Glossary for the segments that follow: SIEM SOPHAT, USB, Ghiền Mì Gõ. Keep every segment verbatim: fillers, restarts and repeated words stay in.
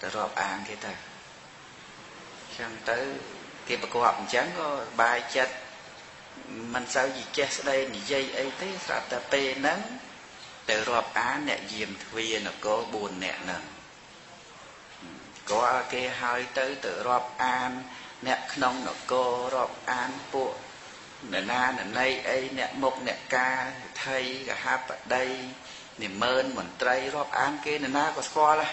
từ rọp an kia từ sang tới kia bà cô học chẳng có bài chất mình sao gì chết đây gì dây ấy thế sao ta pê nắng từ rộp á nè diêm thuyền nó có buồn nè nè có cái hơi tới từ rộp an nè nông nó có rộp an bộ nè na nè nay ấy nè mộc nè ca thay cả hạp ở đây nè mơn mòn tray rộp an kia nè na có score là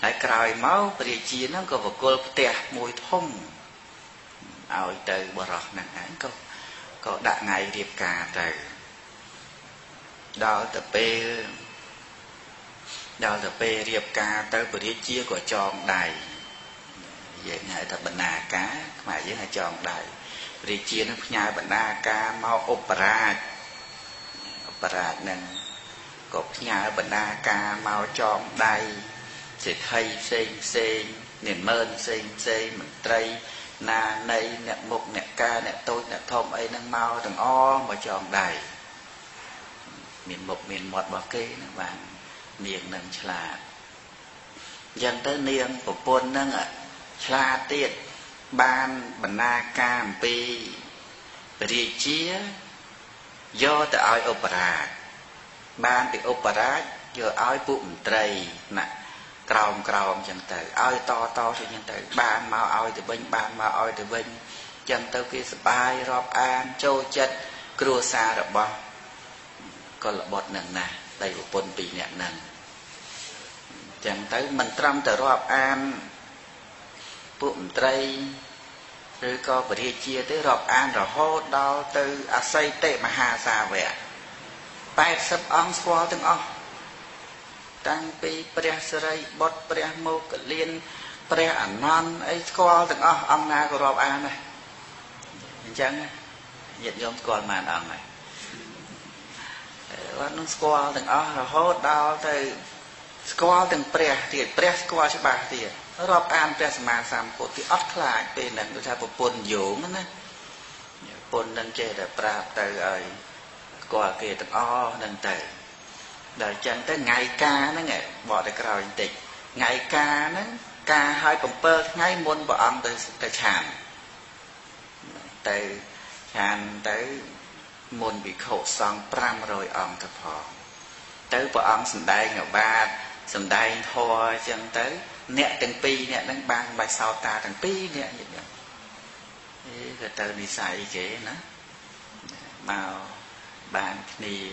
hãy cài máu và đi chia nâng có vào cô tẹt mùi thông ai tới bỏ rọt nặng án câu có đại ngày điệp cà trời đào tập pe đào tập pe điệp ca tới bữa đi chia của tròn đài vậy ngày tập bận nà cá mà với hai tròn đài bữa đi chia nó nhai bận nà cá mau opera opera nè cột nhai bận nà cá mau tròn đài sẽ thay xây xây nền mơn xây xây mình tây na nay nè mục nè ca nè tôi nè thông ấy nâng mau thằng o mà tròn đài miền một miền một bảo kê và miền nâng là dân tới niên của quân nâng ạ là tiệt ban bản na cam pi bì chia do từ ai opera ban từ opera do ai bụng trầy nè còng còng dân tới ai to to thì dân tới ban mau ai từ bên ban mau ai từ bên dân tới kia spy rob an châu chất cua xa rồi bom có là bọt nâng nà đây của quân bị nẹn nâng chẳng tới mình trăm tờ rộp an bụng trây rồi có bởi đi chia tới rộp an rồi hô đo từ à xây tệ mà hà xa vẹn bài sắp ong xóa tương ong tăng bì bè sơ rây bọt bè mô cật liên bè ảnh non ấy xóa tương ong ong na của rộp an này chẳng nhận nhóm con màn ong này nó score từng ó rồi hốt đau từ score từng pre thì pre score cho bà thì rộp an pre mà sắm cổ thì ót lại về nè người ta bột bột dũng nữa bột nâng chè để pra từ ấy qua kia từng ó nâng từ đời chân tới ngày ca nó nghe bỏ để cào tịch ngày ca nó ca hai cổng pơ ngay muôn bỏ ông từ từ chàn từ chàn tới môn bị khổ xong pram rồi ông thật họ tới vợ ông sầm đai ngọc ba sầm đai thò chân tới nẹt từng pi nẹt đang bang bài sao ta từng pi nẹt vậy đó cái từ đi xài chế nó màu bàn thì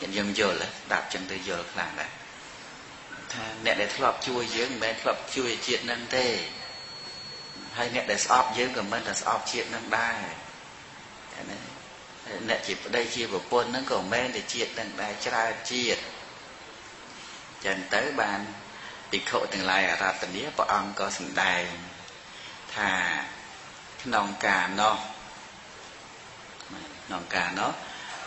dịch dùng dồ là đạp chân tư dồ là đài nẹ để thọp chuối dưỡng mến thọp chuối triệt nâng tế hay nẹ để sóc dưỡng của mình là sóc triệt nâng đài nè chỉ đây chia một quân nó còn men để chia từng đại tra chia chẳng tới bàn bị khổ từng lại ở ra từng đĩa bọn ông có sừng đài thà nòng cà nó nòng cà nó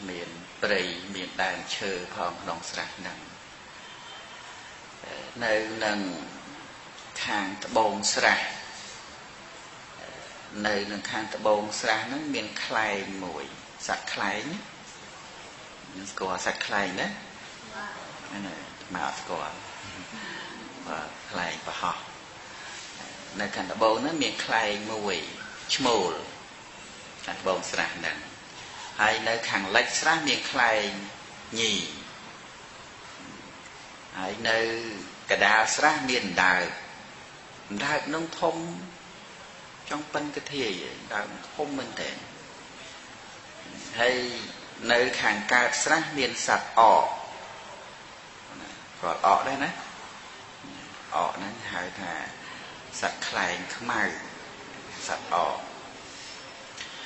miền bầy miền đàn chơi phở nóng sạc nắng nơi nâng thang bồn sạc nơi nâng khang tà bông xa nâng miền khlai mùi sạc khlai nhé nâng sạc sạc khlai nhé màu sạc khlai và họ nơi khang tà bông nâng miền khlai mùi chmôl khang tà bông xa nâng hay nơi khang lệch xa miền khlai nhì hay nơi cả đào xa miền đào đào nông thông trong bên cái thiệt đạo không minh thiện hay nơi hàng cát sát miền sạt ọ rồi ọ đây nè ọ nè hai thà sạt khay không mày sạt ọ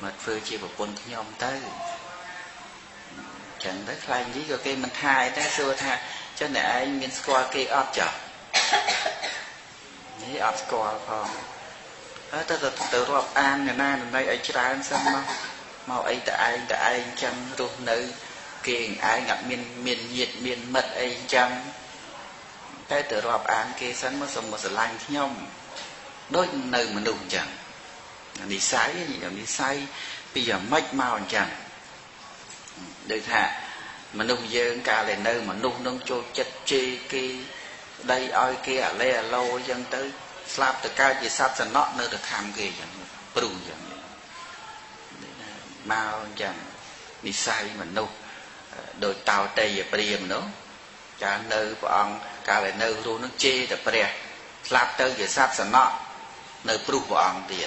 một phương chia của quân nhóm tới chẳng tới khlai nhí rồi kì mình thai tới xưa tha cho nè anh miền score kì ọp chọc nhí ọp score không Hãy subscribe cho kênh Ghiền Mì Gõ để không bỏ lỡ những video hấp dẫn สลาบแต่กายจิตสัตว์จะนอกเนื้อแต่ทำเกี่ยอย่างปรุงอย่างมาอย่างนิสัยเหมือนนู้โดยเตาเตยเปรียมนู้การเนื้อปองการอะไรเนื้อรู้นึกเจแต่เปรียสลาบแต่จิตสัตว์จะนอกเนื้อปรุงปองเดีย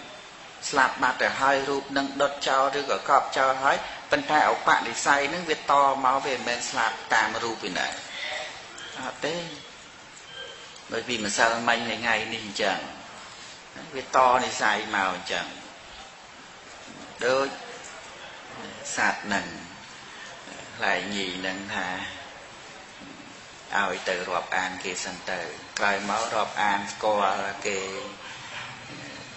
สลับมาแต่หอยรูปนั่งดดเจ้าหรือก็กอบเจ้าหอยปัญหาเอาปะในใส่นั่งวิตตอเหมาเวียนเวียนสลับตามรูปไปไหนเต้bởi vì mà sao mình ngày ngày nên chẳng cái to này dài màu chẳng đôi sạt nặng lại nhì nặng thà ao từ rọp an kê sân từ cài máu rọp an co kê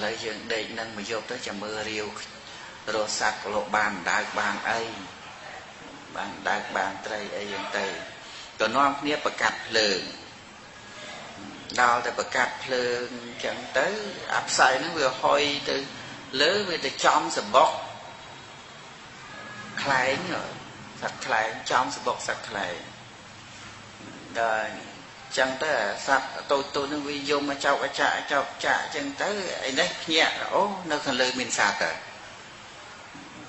เลยเยอะเด็กนั่งมายกตัวจะมือเรียวโรสักโลบานได้บางไอบางได้บางไตรไออย่างไตก็น้อมเนี่ยประกาศเพลิงดาวแต่ประกาศเพลิงจังเต๋ออับใส่นั่งเรือหอยเต๋อเลื้อยไปแต่จอมสบกแคลงเหรอสักแคลงจอมสบกสักแคลงได้จังเต๋อสักตัวตัวนั่งวิยมมาเจ้ากระจ่าเจ้ากระจ่าจังเต๋อไอ้เนี่ยเนี่ยโอ้นั่งขันเลยมินสัตย์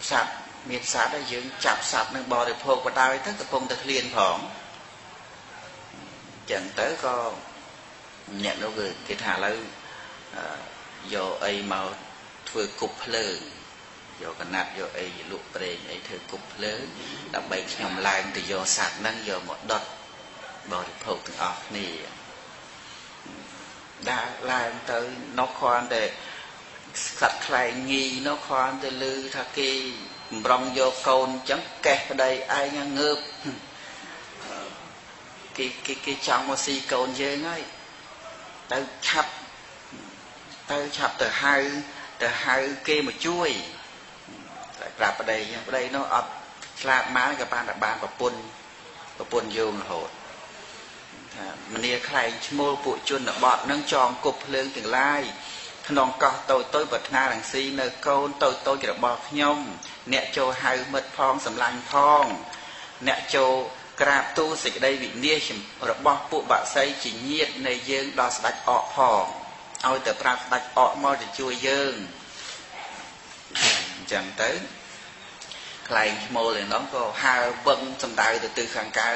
สัตย์มินสัตย์ได้ยืนจับสัตย์นั่งบ่อเดือดโผล่กระดาวไอ้ทั้งกระพงตะเคียนผองchẳng tới có nhận đâu người cái thả lấy do ấy màu thừa cục lớn do cái nạt do ấy lụa bền ấy thừa cục lớn đặc biệt nhom lại thì do sạt năng do một đợt bỏ được hậu từ off nè đã lại tới nó khoan để sạt lại nghi nó khoan để lư thà kia rong do cồn chấm kẹt ở đây ai ngang ngược cái cái cái trong mà xì cồn dễ ngay, tao chập, tao chập từ hai từ hai kia mà chui, gặp ở đây, ở đây nó ập, làm má gặp bạn gặp bạn gặp bồn, gặp bồn vô là hột, mình đi khai mô bụi chun là bọt nâng tròn cục lương từng lai, non cò tôi tôi bật na đằng xì nơ cồn tôi tôi chỉ là bọt nhông, nẹt trâu hai mật phong sầm lanh phong, nẹt trâuกราบตู้สิได้วิเนียมระบอบปุบะไซจิเนียในเยืองดอสตัดออกพองเอาแต่ปราบตัดออกมอจะช่วยเยืองจังเต๋อใครโมเลยน้องก็หาบังจำได้แต่ตื่นขังกาย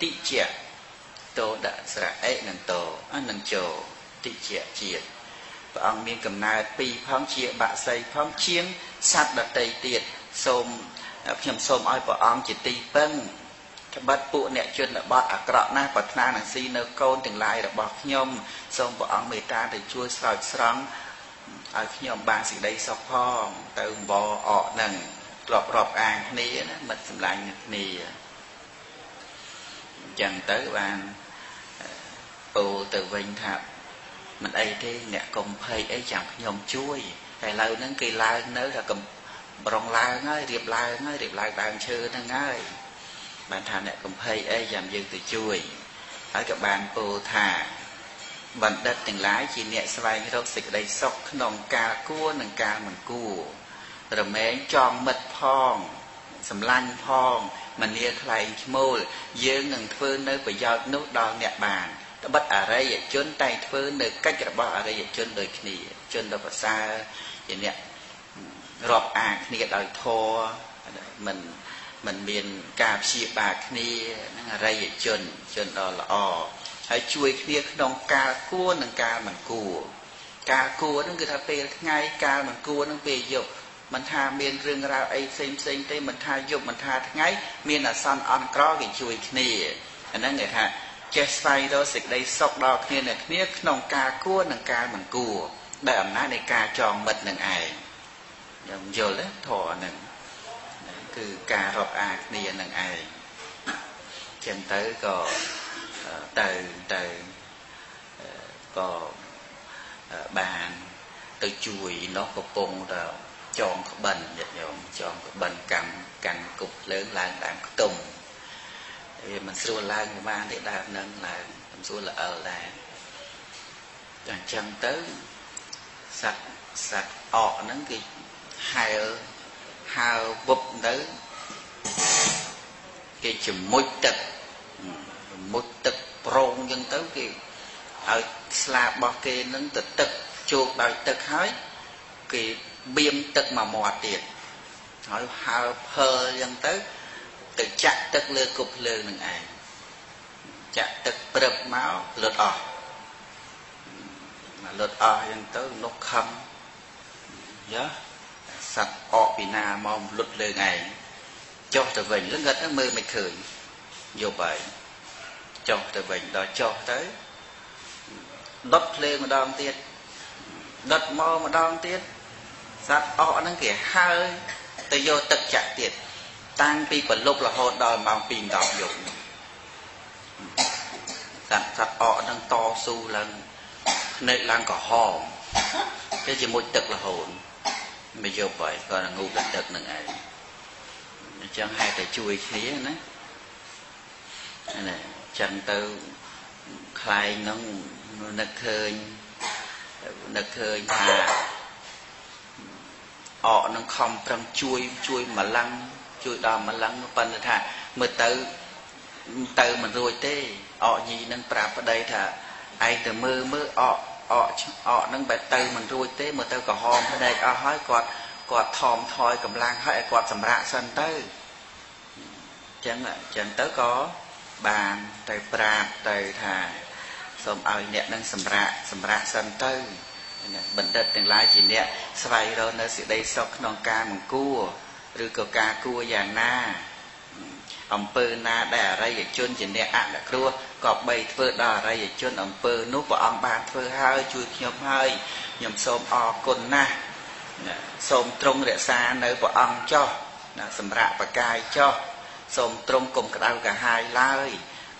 ติเจโตดัสระเอนันโตอันนันโจติเจจีดพระองค์เมียนกับน้าปีพองเชียบะไซพองเชียงศาสตร์ดัตเตยเตียดสมเพียงสมอ้อยพระองค์เจตีเปิ้งบัดปุเนจนบัดอักระหน้าปัตนาหนังซีเนโกนถึงลายบอกยมทรงบอกเมตตาถึงช่วยสอดสร้างเอาขยมบางสิ่งใดสอบพองเติมบอออกหนึ่งกรอบรอบอ่างนี้นะมันสำลังนี่จังเต๋อบานปูเติมวิญญาณมันไอ้ที่เนี่ยกลมเพยไอ้จังขยมช่วยแต่เรานั้นกีฬาเนื้อเรากลมรองลายง่ายเรียบลายง่ายเรียบลายบางเชื่อนั่งง่ายbạn thà này cũng hay ấy giảm dừng từ chui ở các bạn cô thà bạn đất từng lái chỉ nhẹ xoay cái rốt xịt đầy sọc nòng cà cua nòng cà mình cua rồi mấy tròn mật phong sầm lanh phong mình nghe khay môi dương nòng phơi nơi phải do nốt đòn nhẹ bàn đã bắt ở đây chôn tay phơi nơi cách là bỏ ở đây chôn đời kia chôn đâu phải xa vậy nhẹ rọt à kia đời thô mìnhมันเมียนกาบชีบากนี่นั่งอะไรจนจนเราละอให้ช่วยเรียกดองกาคัวนังกามันกูกาคัวนั่นคือถ้าเป็นไงกามันกูนั่งเป็นหยกมันทาเมียนเรื่องราวไอ้เซมเซมเต้มันทาหยกมันทาไงเมียนอ่ะซันออนกรอกิช่วยนี่อันนั้นไงฮะเจสไฟเราสิได้ซอกดอกนี่เนี่ยเรียกดองกาคัวนังกามันกูได้อำนาจในกาจองมัดหนึ่งไอ้ยังเยอะเลยถอหนึ่งคือการรบอาเนียนังไอเช่นเต๋อก็เต๋อเต๋อก็บานเต๋อจุยนกกระปงเราจองกระบันหยดหยองจองกระบันกันกันกุบเลื้องลางลางตุ่มมันส่วนลางมาได้ดาวนั่งลางมันส่วนละเอาลางอย่างเช่นเต๋อสักสักออกนั่งคือไฮhào bụp tới cái chữ mối tật mối tật prong dân tới cái ở slab bao kê nó tật tật chuột đòi tật hói cái biêm tật mà mò tiền hỏi hào hơ dân tới tự chặt tật lừa cục lừa nương ai chặt tật bật máu lột ỏ mà lột ỏ dân tới nó không nhớสัตว์ออกปีนามองหลุดเลยไงจอกตะเวงแล้วเงินมือไม่เขินโยบายจอกตะเวงดอจอกtới ดัดเพลงมาดองเตี้ยดัดมอมาดองเตี้ยสัตว์ออกนั่งเกี่ยเฮ้ยตะโยตักจักเตี้ยตั้งปีกว่าลบละโหดดอยมองปีนดอกหยกสัตว์สัตว์ออกนั่งต่อสู้ลังในลังก่อหอมก็จะมุดตักละโหดไม่โยบไปก็งูกัดตึกหนึ่งไอ้จังให้แต่ช่วยเขี้ยนะนั่นแหละจังเตอคลายน้องนักเคยนักเคยพาออกน้องคอมพรำช่วยช่วยมาลังช่วยดอมมาลังปันท่าเมื่อเตอเตอมันรวยเต้ออกยีนั่งปราบประเดี๋ยวท่าไอ้แต่มือมือออกออกออกนั่งแบบเตยมันรวยเต้เหมือนเตยกับหอมได้เอาห้อยกอดกอดทอมทอยกำลังให้กอดสำระสันเตยจังอะจังเตยก็บานเตยปราบเตยถ่ายสมเอาเนี่ยนั่งสำระสำระสันเตยบันเด็ดอย่างไรจีเนี่ยสบายเราเนื้อสิได้ซอกนองกาหมังกู้หรือเกากากู้อย่างหน้าอำเภอนาได้อะไรอย่างจนจีเนี่ยอ่ะกลัวกอบใบเพื่อดาอะไรอย่างจนอำเภอนุบะอังบานเพื่อเฮยช่วยยมเฮยยมสมออกนนะสมตรงเรือซาเนื้อบะอังจ่อสำระปะกายจ่อสมตรงกลมกระดาวกระหายลาย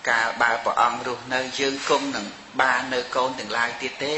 กาบาบะอังรูเนื้อยืนกลมหนึ่งบานเนื้อโกนถึงลายเตี้ยเต้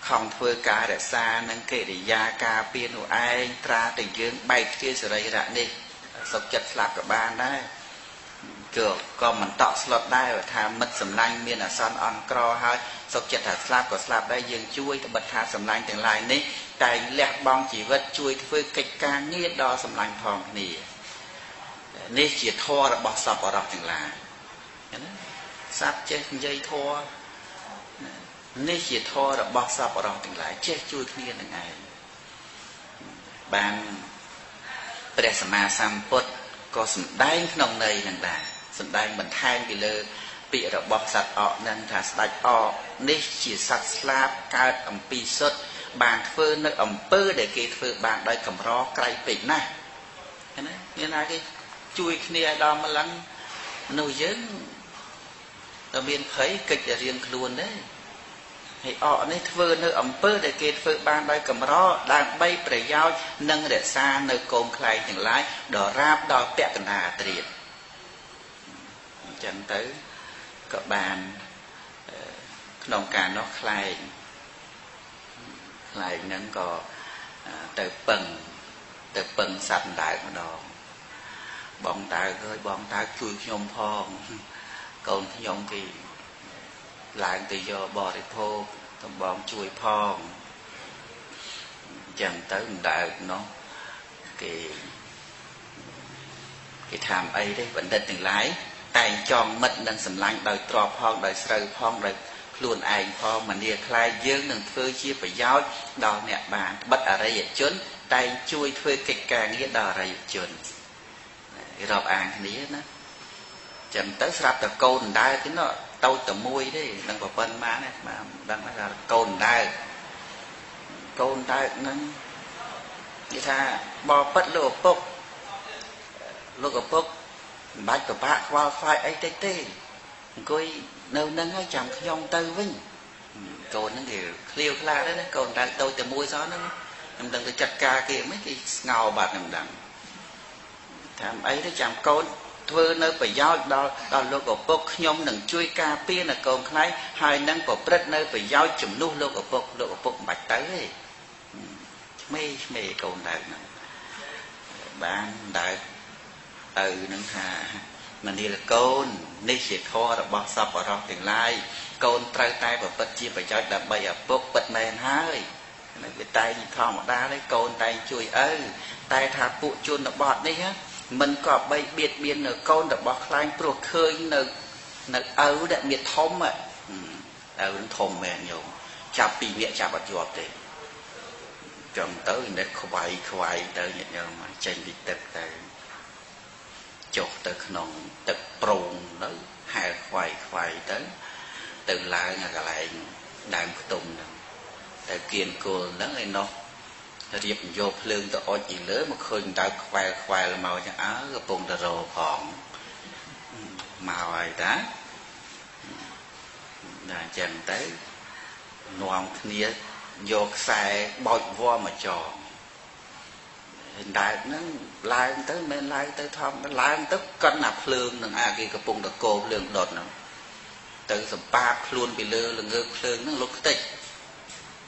Không phương ca đã xa nâng kể để gia ca biên của anh Tra tình dương bay kia rồi đây ra đi Sốc chất lạc của bạn đấy Cửa còn mình tọt lọt đây và thả mất sầm lanh miền ở son on cro hơi Sốc chất thả sạp của sạp đây dương chui Bật thả sầm lanh từng lại này Tại lẹt bong chỉ vật chui với cách ca nghĩa đó sầm lanh phòng này Nên chỉ thua là bỏ sọp bỏ đọc từng lại Sắp chết dây thua Nên chỉ thua là bỏ sọp bỏ đọc từng lại Chết chui kia từng ngày Bạn Để sẵn mà xăm bớt Có sẵn đánh nông này nâng đà Sẵn đánh bẩn thay vì lơ Bị đọc bọc sạch ọ nâng thả sạch ọ Nên chỉ sạch sạp Các ẩm bí xuất Bạn phơ nâng ẩm bơ để kết phơ Bạn đôi cầm rõ cây bệnh này Nên là cái chui kia đó mà lắng Nâu dớn Rồi mình thấy kịch ở riêng luôn đấy Hãy ọ nơi thơ nơi ẩm bơ để kết phơ ban đôi cầm rõ Đang bay bởi giao nâng để xa nơi côn khai những lái Đó ráp đó bẹt nà triệt Chẳng tới các bạn Nông cả nó khai Khai nâng có Tới bần Tới bần sạch đại của nó Bọn ta gơi bọn ta chui nhông phong Còn nhông kì Lạng tự do bỏ đi phô Thông bóng chui phong Chẳng tới một đại nó Cái Cái thảm ấy đấy Vẫn đến từng lái Tài chọn mất nên xâm lạnh Đời trò phong đời sơ phong đời luôn ảnh phong Mà nìa khai dương nâng phơi chia phải giáo Đó nẹ bạn bất ở đây ở chốn Tài chui phơi kịch ca nghĩa đó ở đây ở chốn Cái rộp ảnh này đó Chẳng tới sạp tờ câu nâng đai Cái nó Câu tầm môi đấy, đang vào bên má này mà đang nói là câu nâng đai Câu nâng đai nâng Như thế, bò bất lô bốc Lô bốc Bạch của bác qua phai ấy tê tê Côi nâu nâng hay chẳng dòng tư vinh Câu nâng thì liều khá đấy đấy, câu nâng đai tôi tầm môi gió nâng Nằm đằng tôi chặt ca kia mấy cái ngào bạc nằm đằng Thảm ấy nó chẳng câu nâng Thưa nơi bởi giáo đó lô cổ bốc nhóm nâng chui ca pia nâng côn khai Hai nâng cổ bớt nơi bởi giáo chùm nô lô cổ bốc lô cổ bốc bạch tới Mê mê côn đại nâng Bạn đại Ừ nâng thà Mình đi là côn Nên chỉ thua rồi bỏ sắp bỏ rộng tiền lai Côn trao tay bởi bớt chi bởi giáo đập bầy ở bốc bớt mềm hơi Vì tay nhìn thò một đá lấy côn tay chui ơ Tay thả phụ chun nó bọt đi hết Mình có bây biệt biến nửa con đã bọc lanh Bột khơi nửa ấu đã miệt thông ạ Ấu nó thông mẹ nhiều Chạp bị mẹ chạp bạc dọc đấy Chầm tới nó khoai khoai tới nhận nhau mà Chành bị tực tới Chột tới nông tực prôn nó Hai khoai khoai tới Từ lại ngạc lại Đang tùng Tới kiên cô nó ngay nó Riệp dột lương tao ôi chỉ lớn mà khơi người ta khoai khoai là màu chẳng áo cái bông tà rồ phỏng Màu ai đó Đã chẳng tới Nóng khía dột xài bọt vô mà tròn Hình đại nó lai không tới men lai tới thong nó lai không tới con nạp lương nâng à kì cái bông tà cô lương đột nó Tới xong bạp luôn bị lơ là ngược lương nó lúc tích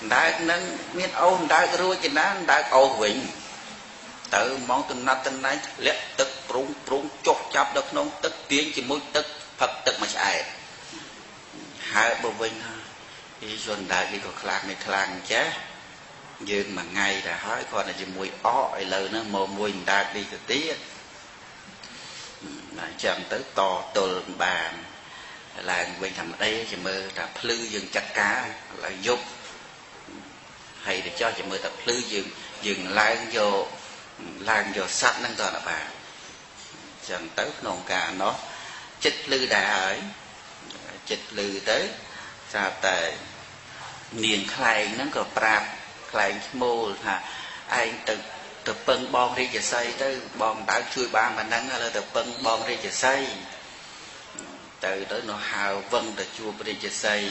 Đại nâng miên ôn đại rùi kì ná đại ổ vĩnh Tự mong tùn nát tùn náy Lép tức prung prung chốt chắp đất nông tức Tiếng chì mũi tức Phật tức mà chạy Hai bộ vĩnh Ý dồn đại đi có khlang này khlang chá Nhưng mà ngay là hỏi con là chì mũi ói lời nó mô mũi đại đi từ tí Chẳng tới to tồn bàn Là vĩnh thầm ở đây chì mơ là plư dương chắc cá là giúp Thầy để cho chị mơ tập lưu dừng Dừng lan vô Lan vô sạch năng toàn là bà Chẳng tới nồng cả nó Chích lưu đà ấy Chích lưu tới Chà tại niềng khai nó có prap khai mô ha ai từ từ bưng bom đi chợ xây tới bom bảo chui bang mà nắng là từ bưng bom đi chợ xây từ tới nó hào vân từ chua đi chợ xây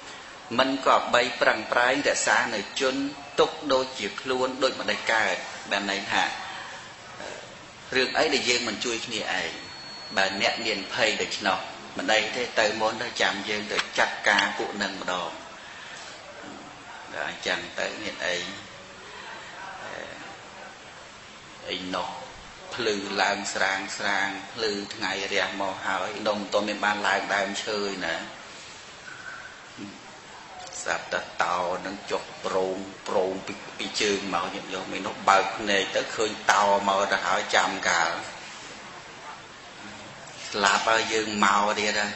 mình có bay bằng phái để xa này chôn túc đôi chiếc luôn đôi mà đại ca bàn này thà riêng ấy để dương mình chui như ấy bà nè liền phơi được nọ mình đây thế tới món tới chạm dương tới chặt cá cụ nâng một đồ rồi chẳng tới hiện ấy anh nọ lư lang sang sang lư ngày rè mò hào anh đông tôi mới ban lại đang chơi nè sập tạt tàu đang chọc prong prong bị bị chừng màu nhện nhộn mình nó bật này tới khơi tàu màu đã hỏi chạm cả là bao dương màu đi ra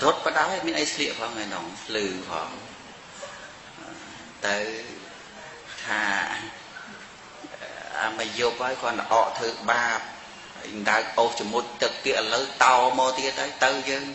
rốt bắt đáy mình ấy xịa phong này nóng lư phong tới thà mà vô với con họ thứ ba đã ô cho một thực địa lớn tàu mô tía tới tới dương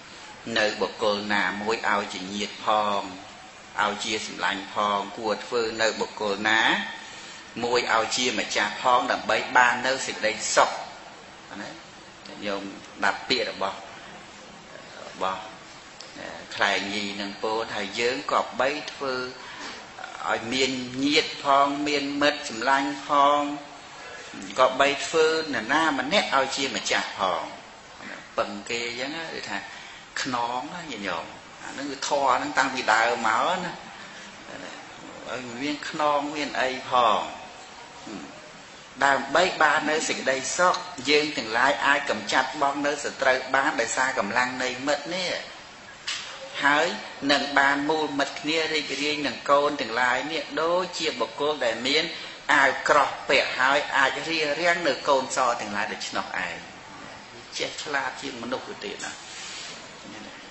nơi bộ côn nà môi ao chỉ nhiệt phong ao chia sầm lạnh phong cuột phơ nơi bộ côn ná môi ao chia mà chà phong đầm bấy ba nơi xịt đây sọc nhôm đạp bịa đập bò bò khai nhì nâng bồ thả dướng cọp bấy phơ ở miền nhiệt phong miền mệt sầm lanh phong có bay phơn là na mà nét ao chia mà chả phong bằng kê giống á người ta nón á nhẹ nhõm nó người thò nó tăng bị đào máu nè viên nón viên ấy phong đào bay ba nơi xịt đây sót dương từng lái ai cầm chặt bom nơi sờ tơi bán đại xa cầm lăng đây mệt nè hãy nâng bàn mùi mật nha rì riêng nâng con từng lái nha đô chia bọc cô đại miên ai cọp bẻ hỏi ai rìa riêng nửa con so từng lái được chứ nọc ai chết là chiếc một nục của tiền à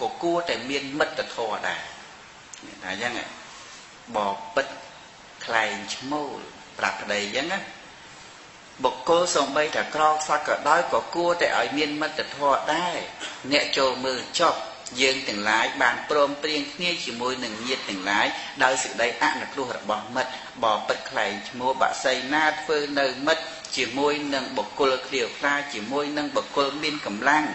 cò cua tại miền mệt tật thò đà là dân ạ bỏ bật lạnh mồ đặt đầy dân á bỏ cô sông bay thả cò sọt cò đói cò cua tại ở miền mệt tật thò đai nhẹ trồ mờ chọc dương từng lái bàn prom riêng nghe chỉ môi nừng nhiệt từng lái đời sự đây ác là luôn bỏ mật bỏ bật khải mua bạ xây na phơi nơi mật chỉ môi nâng bọc cô lộc liều pha chỉ môi nâng bọc cô miên cầm lang